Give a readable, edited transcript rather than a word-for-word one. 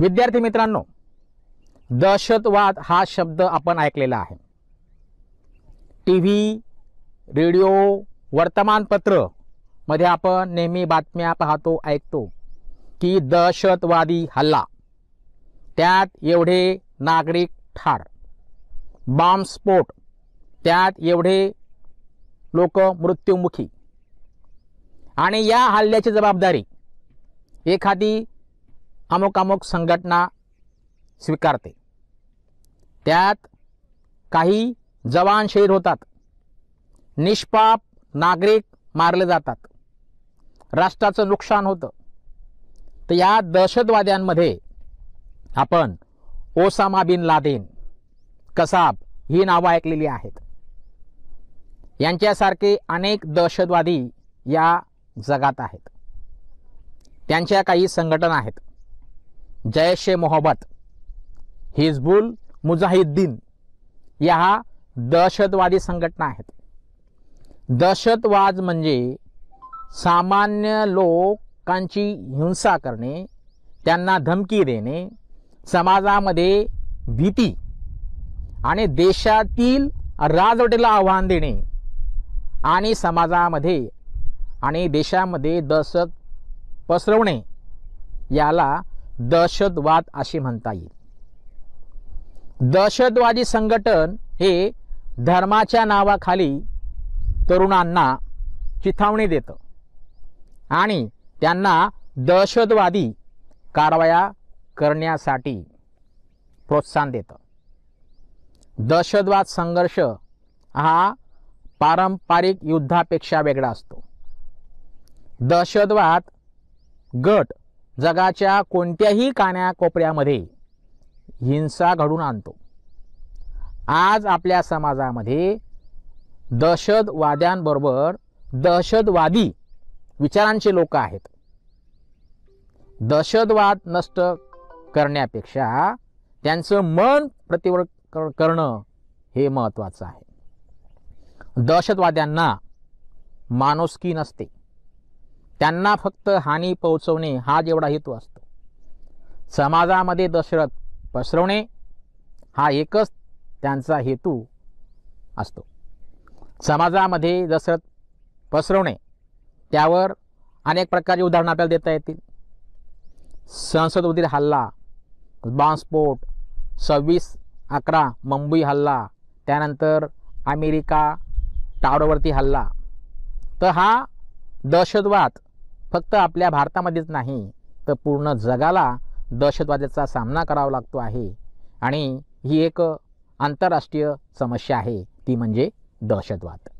विद्यार्थी मित्रांनो, दहशतवाद हा शब्द आपण ऐकलेला आहे. टी व्ही, रेडिओ, वर्तमानपत्र मध्ये आपण नेहमी बातम्या पाहतो, ऐकतो की दहशतवादी हल्ला, त्यात एवढे नागरिक ठार, बॉम्बस्फोट, त्यात एवढे लोक मृत्युमुखी. आणि या हल्ल्याची जबाबदारी एखादी अमुक संघटना स्वीकारते, त्यात काही जवान शहीद होतात, निष्पाप नागरिक मारले जातात, राष्ट्राचं नुकसान होतं. तर या दहशतवाद्यांमध्ये आपण ओसामा बिन लादेन, कसाब ही नावं ऐकलेली आहेत. यांच्यासारखे अनेक दहशतवादी या जगात आहेत. त्यांच्या काही संघटना आहेत, जैश-ए-मोहम्मद, हिजबुल मुजाहिदीन या दहशतवादी संघटना आहेत. दहशतवाद म्हणजे सामान्य लोकांची हिंसा करणे, त्यांना धमकी देणे, समाजामध्ये भीती आणि देशातील राजवटीला आव्हान देणे आणि समाजामध्ये आणि देशामध्ये दहशत पसरवणे, याला दहशतवाद असे म्हणता येईल. दहशतवादी संघटन हे धर्माच्या नावाखाली तरुणांना चिथावणी देतं आणि त्यांना दहशतवादी कारवाया करण्यासाठी प्रोत्साहन देतं. दहशतवाद संघर्ष हा पारंपरिक युद्धापेक्षा वेगळा असतो. दहशतवाद गट जगाच्या कोणत्याही कानाकोपऱ्यामध्ये हिंसा घडून आणतो. आज आपल्या समाजामध्ये दहशतवाद्यांबरोबर दहशतवादी विचारांचे लोक आहेत. दहशतवाद नष्ट करण्यापेक्षा त्यांचं मन प्रतिवर्त करणं हे महत्त्वाचं आहे. दहशतवाद्यांना माणुसकी नसते, त्यांना फक्त हानी पोहोचवणे हा जेवढा हेतू असतो. समाजामध्ये दहशत पसरवणे हा एकच त्यांचा हेतू असतो. समाजामध्ये दहशत पसरवणे, त्यावर अनेक प्रकारची उदाहरणं आपल्याला देता येतील. संसदवरील हल्ला, बॉम्बस्फोट, 26/11 मुंबई हल्ला, त्यानंतर अमेरिका टावरवरती हल्ला. तर हा दहशतवाद फक्त आपल्या भारतामध्येच नाही, तर पूर्ण जगाला दहशतवादाचा सामना करावा लागतो आहे. आणि ही एक आंतरराष्ट्रीय समस्या आहे, ती म्हणजे दहशतवाद.